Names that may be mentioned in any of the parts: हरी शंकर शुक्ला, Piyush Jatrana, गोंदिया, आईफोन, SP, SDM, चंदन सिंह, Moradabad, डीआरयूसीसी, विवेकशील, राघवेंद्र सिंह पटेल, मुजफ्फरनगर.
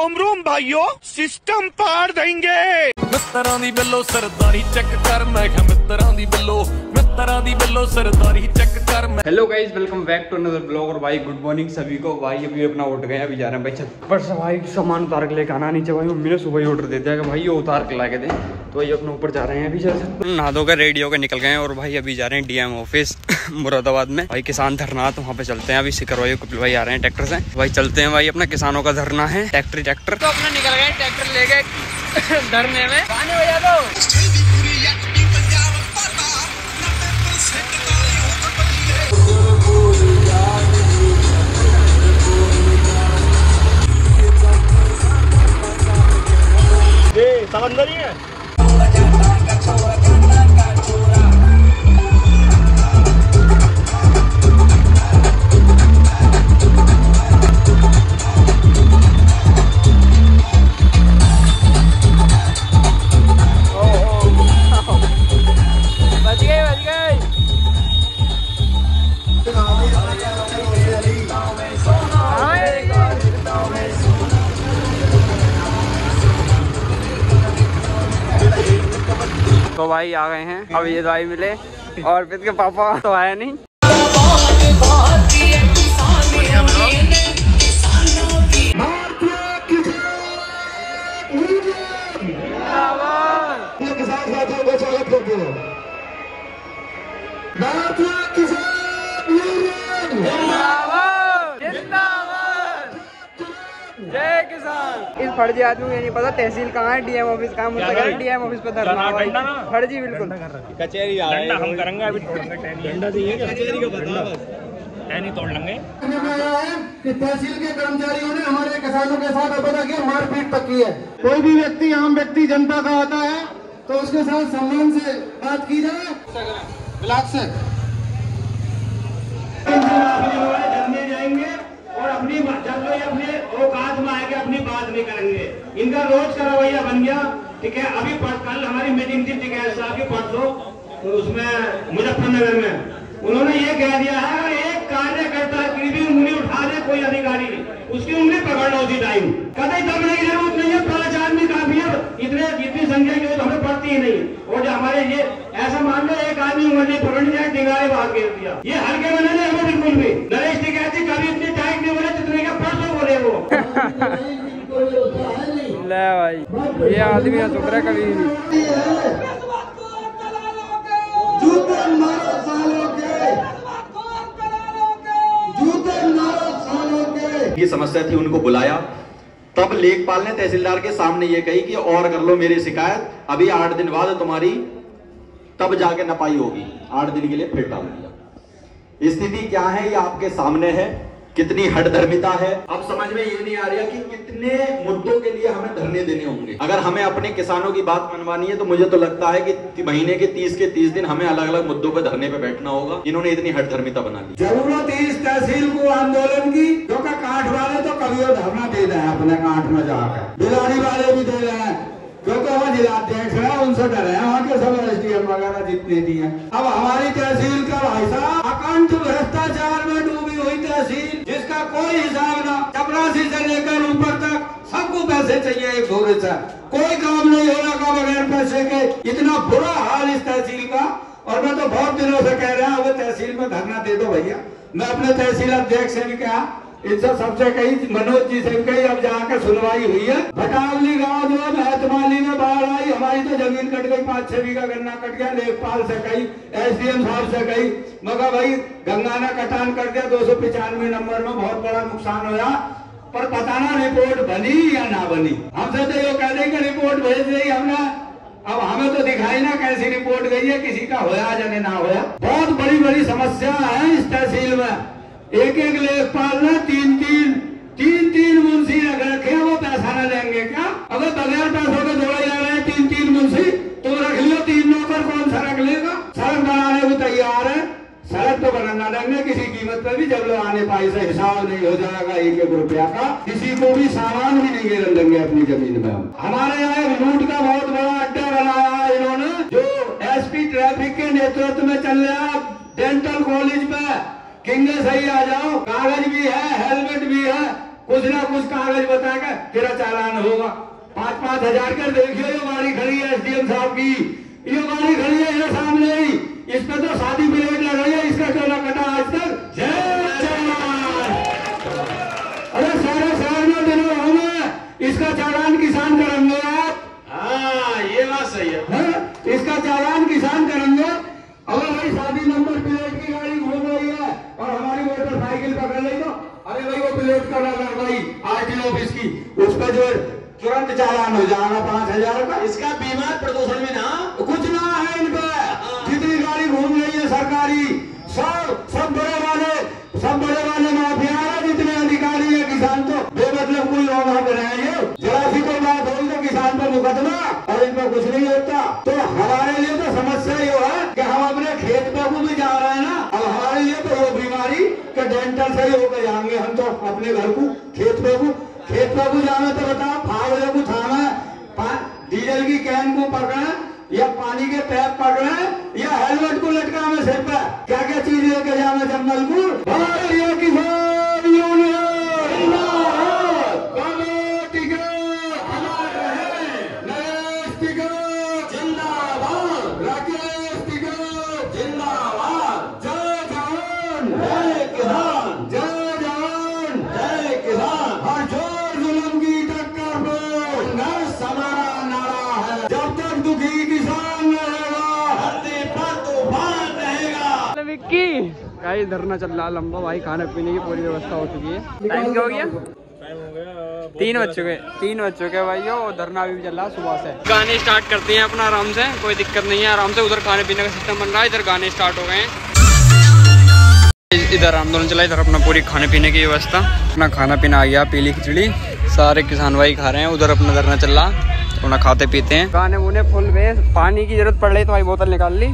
ओमरूम भाइयों सिस्टम पार देंगे। मित्तरां दी बिलो सरदारी चेक कर, मैं कहा मित्तरां दी बिलो सरदारी चेक कर। Hello guys, welcome back to another blog. और भाई गुड मॉर्निंग सभी को। भाई अभी अपना उठ गए, अभी जा रहे हैं भाई छत पर से भाई सामान उतार के लेके आना नीचे। भाई मम्मी ने सुबह ही ऑर्डर दे दिया कि भाई ये उतार के ला के दे, तो भाई अपने ऊपर जा रहे हैं। अभी जैसे नहा धो के रेडी होकर निकल गए हैं और भाई अभी जा रहे हैं डीएम ऑफिस मुरादाबाद में। भाई किसान धरना, तो वहाँ पे चलते हैं। अभी सिकर भाई कपिल भाई आ रहे हैं ट्रैक्टर से। भाई चलते हैं भाई, अपना किसानों का धरना है। ट्रैक्टर तो अपना निकल गए ट्रैक्टर लेके धरने में। समंदरी है तो भाई आ गए हैं। अब ये भाई मिले और फिर के पापा तो आया नहीं। इस फर्जी आदमी को ये नहीं पता तहसील कहाँ है, डीएम ऑफिस कहाँ है। डीएम ऑफिस पर धरना फर्जी, बिल्कुल कचहरी हम करेंगे। अभी कचहरी का बताओ तोड़ लेंगे। कि तहसील के कर्मचारियों ने हमारे किसानों के साथ अपराध की मारपीट तक की है। कोई भी व्यक्ति आम व्यक्ति जनता का आता है तो उसके साथ सम्मान से बात की जाए। ब्लॉक से धरने जाएंगे और अपनी अपने औकात में आके अपनी बात नहीं करेंगे। इनका रोज का रवैया बन गया। ठीक है, अभी कल हमारी मीटिंग थी, ठीक है साहब की परसों, तो उसमें मुजफ्फरनगर में उन्होंने ये कह दिया है कि एक कार्यकर्ता की भी उंगली उठा दे कोई अधिकारी, उसकी उंगली पकड़ लो उसी टाइम। कतई दबने की जरूरत नहीं है, पांच आदमी काफी है। इतनी संख्या की हमें पड़ती ही नहीं। और जो हमारे ये ऐसा मान लो एक आदमी उंगली पकड़ जाए टिंगारे बाहर घेर दिया, ये हल्के में नहीं हमें बिल्कुल भी। नरेश जी कहती कभी इतनी टाइट नहीं बोले जितने का परसों बोले वो ले भाई ये आदमी है टुकड़ा कभी नहीं। ये समस्या थी, उनको बुलाया, तब लेखपाल ने तहसीलदार के सामने ये कही कि और कर लो मेरी शिकायत, अभी 8 दिन बाद तुम्हारी तब जाके नपाई होगी, 8 दिन के लिए फिर टाल दिया। स्थिति क्या है ये आपके सामने है, कितनी हठधर्मिता है। अब समझ में ये नहीं आ रहा कि कितने मुद्दों के लिए हमें धरने देने होंगे। अगर हमें अपने किसानों की बात मनवानी है तो मुझे तो लगता है कि महीने के 30 के 30 दिन हमें अलग अलग मुद्दों पर धरने पे बैठना होगा। इन्होंने इतनी हठधर्मिता बना ली। जरूरत है इस तहसील को आंदोलन की, क्योंकि काठ वाले तो कभी और धरना दे रहे हैं अपने काठ में जाकर, बिलाड़ी वाले भी दे रहे हैं, क्योंकि वहाँ जिलाध्यक्ष है उनसे डर है, वहाँ के सब SDM वगैरह जितने भी है। अब हमारी तहसील का भाई साहब अकंठ भ्रष्टाचार में डूबी हुई तहसील, जिसका कोई हिसाब ना, चपरासी से लेकर ऊपर तक सबको पैसे चाहिए, एक घोड़े से कोई काम नहीं हो रहा बगैर पैसे के। इतना बुरा हाल इस तहसील का। और मैं तो बहुत दिनों से कह रहा हूँ वो तहसील में धरना दे दो भैया। मैं अपने तहसील अध्यक्ष से भी कहा, इनसे सबसे कहीं, मनोज जी से कहीं, अब जाकर सुनवाई हुई है। भटावली गांव जो महतमाली में बाढ़ आई, हमारी तो जमीन कट गई, 5-6 बीघा गन्ना कट गया। लेखपाल से कही, SDM साहब से कही, मगर भाई गंगा ने कटान कर दिया 295 नंबर में, बहुत बड़ा नुकसान होया। पर पता ना रिपोर्ट बनी या ना बनी, हमसे तो ये कह दें कि रिपोर्ट भेज दी हमने। अब हमें तो दिखाई ना कैसी रिपोर्ट गई है, किसी का होया जाने ना होया। बहुत बड़ी बड़ी समस्या है इस तहसील में। एक लेखपाल ने तीन मुंशी रख रखे हैं, वो पैसा ना लेंगे क्या? अगर बगैर पैसों के दौड़े जा रहे हैं 3-3 मुंशी, तो रख लियो 3 नौकर, कौन सड़क लेगा? सड़क बनाने को तैयार है, सड़क तो बनाना देंगे किसी कीमत पर भी, जब लोग आने पाई से हिसाब नहीं हो जाएगा 1-1 रुपया का, किसी को भी सामान भी नहीं गिरन देंगे अपनी जमीन में। हमारे यहाँ लूट का बहुत बड़ा अड्डा बनाया है इन्होंने, जो SP ट्रैफिक के नेतृत्व में चल रहा है। डेंटल कॉलेज में किंगे सही आ जाओ, कागज भी है, हेलमेट भी है, कुछ ना कुछ कागज बताएगा, तेरा चालान होगा। 5-5 हजार कर देखियो, ये गाड़ी खड़ी है एसडीएम साहब की, ये गाड़ी खड़ी है ये सामने ही, इस पर तो शादी ब्लेड लगाई है, इसका क्यों ना कटा आज तक। जय जवान। अरे सारे शहर में दिनों होने इसका चालान किसान करेंगे आप। हाँ ये बात सही है, इसका चालान किसान करेंगे। अगर भाई शादी नंबर प्लेट की गाड़ी घूम रही है और हमारी मोटरसाइकिल पकड़ रही तो अरे भाई वो प्लेट कर रहा है भाई आरटीओ ऑफिस की, उस पर जो तुरंत चालान हो जाएगा 5 हजार का। इसका बीमा प्रदूषण में ना कुछ ना है इनका। जितनी गाड़ी घूम रही है सरकारी सब बड़े वाले माफिया है, जितने अधिकारी है किसान को बेमतलब कोई रौना बनाए, जरा सी कोई बात होगी तो किसान पर मुकदमा और इनका कुछ नहीं होता। तो हमारे लिए तो समस्या ये है की हम अपने खेत पर भी जा रहे हैं ना, अब हमारे लिए तो वो बीमारी के डेंटल से ही होकर जाएंगे हम तो अपने घर को खेत पे को जाना तो बताओ फावड़े को थामा, डीजल की कैन को पकड़ा या पानी के पैप पकड़ा या हेलमेट को लटका में सिर पर, क्या क्या चीज लेके जाना जंगल को। गाइस धरना चल रहा लंबा, भाई खाने पीने की पूरी व्यवस्था हो चुकी है। टाइम क्या हो गया? टाइम हो गया 3 बज चुके भाइयों, और धरना भी चल रहा सुबह से। गाने स्टार्ट करते हैं अपना आराम से, कोई दिक्कत नहीं है, आराम से। उधर खाने पीने का सिस्टम बन रहा है, इधर गाने स्टार्ट हो गए हैं। इधर आंदोलन चला, इधर अपना पूरी खाने पीने की व्यवस्था, अपना खाना पीना आ गया, पीली खिचड़ी सारे किसान भाई खा रहे हैं। उधर अपना धरना चल रहा, अपना खाते पीते हैं। गाने वूने फुल में, पानी की जरूरत पड़ रही तो भाई बोतल निकाल ली।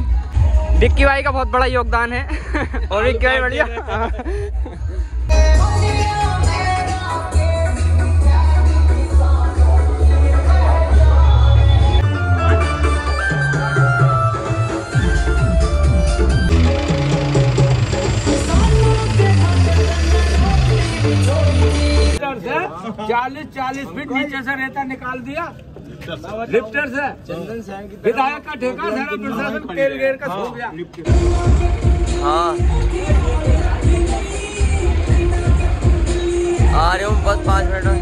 विक्की भाई का बहुत बड़ा योगदान है और विक्की भाई बढ़िया। चालीस फीट नीचे से रेता निकाल दिया लिफ्टर से। चंदन सिंह की विधायक का ठेका सारा प्रशासन तेल गेर का हो गया। हाँ आ रहे हो, बस 5 मिनट में।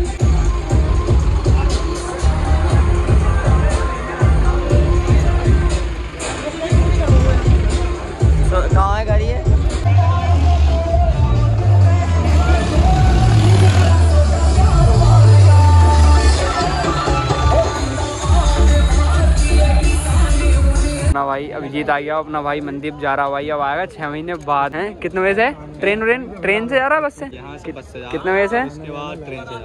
कहाँ है गाड़ी है? अपना भाई अभिजीत आ गया, अपना भाई मनदीप जा रहा, भाई अब आएगा 6 महीने बाद। हैं कितने बजे से? ट्रेन से जा रहा है, बस से? कितने बजे से? उसके बाद ट्रेन से जा,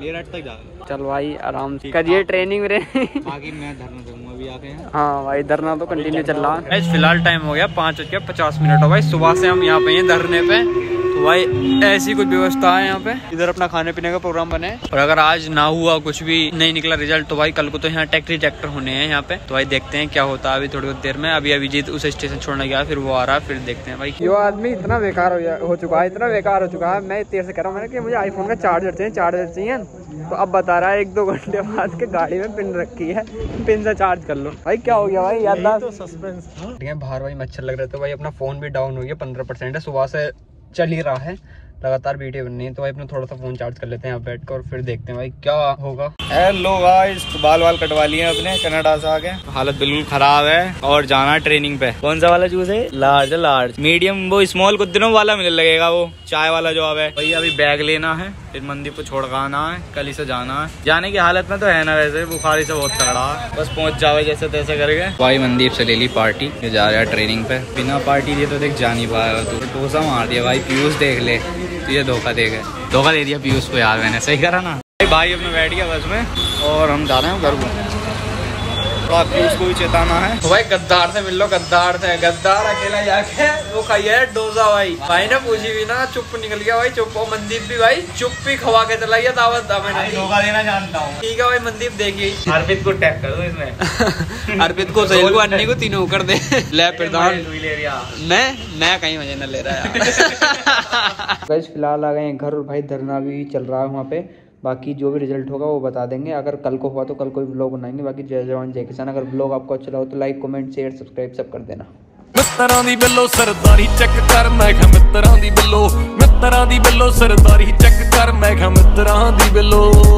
मेरठ तक जा। चल भाई आराम से करिए ट्रेनिंग बाकी मैं धरना दूंगा अभी आके। हाँ भाई धरना तो कंटिन्यू चल रहा है। फिलहाल टाइम हो गया 5:50 हो भाई, सुबह से हम यहाँ पे हैं धरने पे। तो भाई ऐसी कुछ व्यवस्था है यहाँ पे। इधर अपना खाने पीने का प्रोग्राम बने, और अगर आज ना हुआ कुछ भी नहीं निकला रिजल्ट तो भाई कल को तो यहाँ ट्रैक्टर होने हैं यहाँ पे। तो भाई देखते हैं क्या होता है। अभी थोड़ी बहुत देर में अभी अभिजीत उसे स्टेशन छोड़ने गया, फिर वो आ रहा, फिर देखते हैं। भाई यो आदमी इतना बेकार हो चुका है, इतना बेकार हो चुका है। मैं तेर से कह रहा हूँ मैंने कि मुझे आईफोन का चार्जर चाहिए, तो अब बता रहा है 1-2 घंटे बाद के गाड़ी में पिन रखी है, पिन से चार्ज कर लो। भाई क्या हो गया भाई? याददाश्त तो सस्पेंस बाहर भाई मच्छर लग रहे थे भाई। अपना फोन भी डाउन हो गया 15% है, सुबह से चल ही रहा है लगातार वीडियो बननी है। तो भाई अपना थोड़ा सा फोन चार्ज कर लेते हैं यहाँ बैठ कर, और फिर देखते हैं भाई क्या होगा। हेलो गाइस, बाल कटवा लिए अपने, कनाडा से आके हालत बिल्कुल खराब है, और जाना ट्रेनिंग पे। कौन सा वाला जूस है? लार्ज मीडियम वो स्मॉल कुछ दिनों वाला मिलने लगेगा, वो चाय वाला जॉब है भैया। अभी बैग लेना है, फिर मंदिर को छोड़ आना है, कल इसे जाना है। जाने की हालत में तो है ना, वैसे बुखारी से बहुत तगड़ा है, बस पहुँच जाओ जैसे तैसे करके। भाई मंदीप से ले ली पार्टी, जा रहा है ट्रेनिंग पे। बिना पार्टी लिए तो देख जा नहीं पाया, टोसा मार दिया भाई। पीयूष देख ले, ये धोखा दे दिया पीयूष को यार मैंने। सही करा ना भाई? अपने बैठ गया बस में, और हम जा रहे हैं घर को। तो आप पीयूष को ही चेताना है। तो भाई गद्दार से मिल लो, गद्दार से, गद्दार अकेला जाके वो खाई है डोसा। भाई भाई ने पूछी भी ना, चुप निकल गया भाई, चुप। और मनदीप भी भाई चुप ही खवा के चला गया दावत। धोखा देना जानता हूँ। ठीक है भाई मनदीप, देखिए अर्पित को टैग कर दो इसमें। अर्पित को, सहेल को, अन्नी को, तीनों कर दे। ले प्रधान मैं कहीं मजे न ले रहा है। फिलहाल आ गए घर और भाई धरना भी चल रहा है वहाँ पे। बाकी जो भी रिजल्ट होगा वो बता देंगे। अगर कल को हुआ तो कल कोई ब्लॉग बनाएंगे। बाकी जय जवान जय किसान। अगर ब्लॉग आपको अच्छा लगा तो लाइक, कमेंट, शेयर, सब्सक्राइब सब कर देना। मित्तरां दी बिलो सरदारी चेक कर, मैं कहा मित्तरां दी बिलो, मित्तरां दी बिलो सरदारी चेक कर, मैं कहा मित्तरां दी बिलो।